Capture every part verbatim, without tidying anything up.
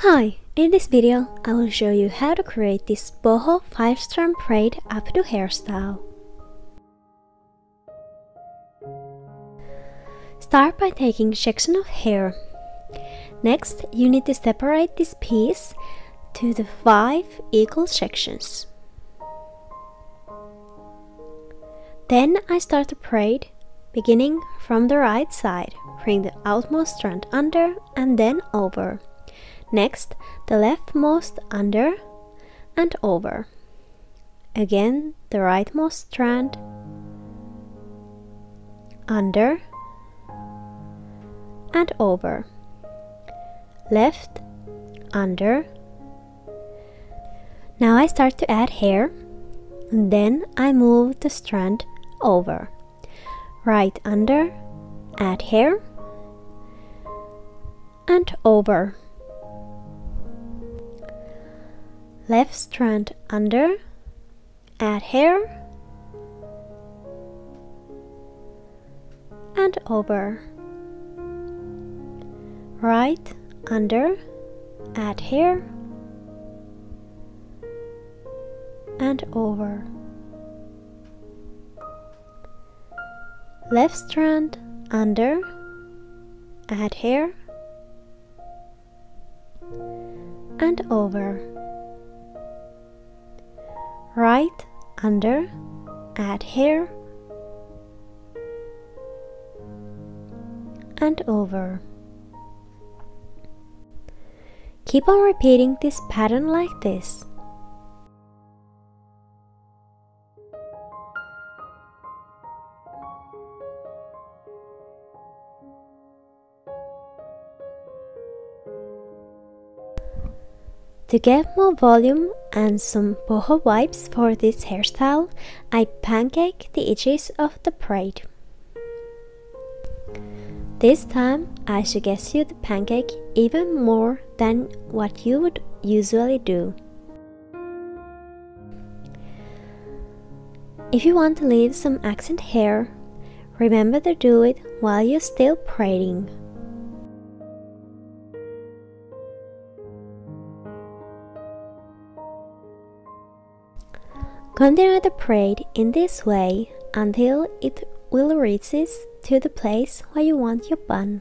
Hi, in this video, I will show you how to create this boho five strand braid updo hairstyle. Start by taking section of hair. Next, you need to separate this piece to the five equal sections. Then I start the braid, beginning from the right side, bring the outmost strand under and then over. Next, the leftmost under and over. Again, the rightmost strand under and over. Left, under. Now I start to add hair, and then I move the strand over. Right under, add hair, and over. Left strand under, add hair, and over. Right under, add hair, and over. Left strand under, add hair, and over. Right under, add hair, and over. Keep on repeating this pattern like this. To get more volume and some boho vibes for this hairstyle, I pancake the edges of the braid. This time, I suggest you the pancake even more than what you would usually do. If you want to leave some accent hair, remember to do it while you're still braiding. Continue the braid in this way until it will reaches to the place where you want your bun.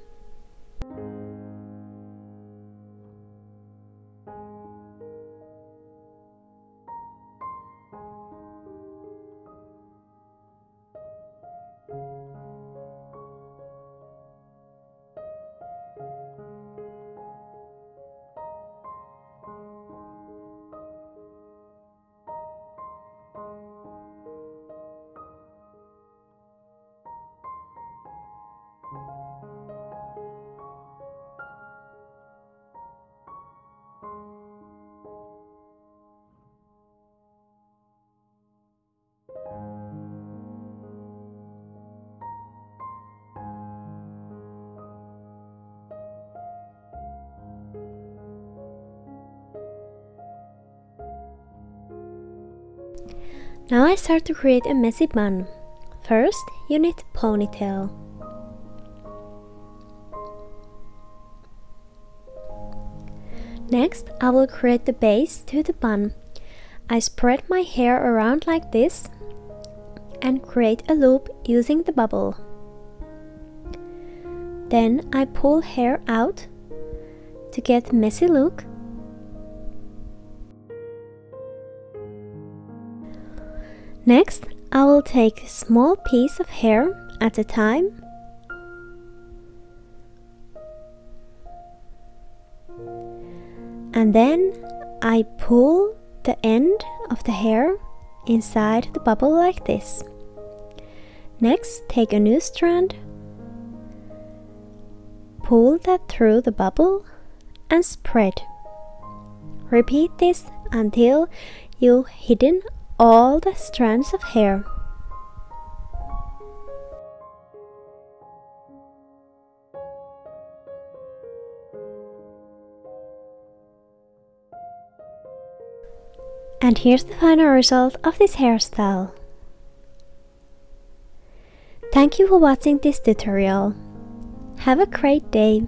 Now I start to create a messy bun. First, you need a ponytail. Next, I will create the base to the bun. I spread my hair around like this and create a loop using the bubble. Then I pull hair out to get a messy look. Next, I will take a small piece of hair at a time and then I pull the end of the hair inside the bubble like this. Next, take a new strand, pull that through the bubble and spread. Repeat this until you've hidden all the strands of hair. And here's the final result of this hairstyle. Thank you for watching this tutorial. Have a great day.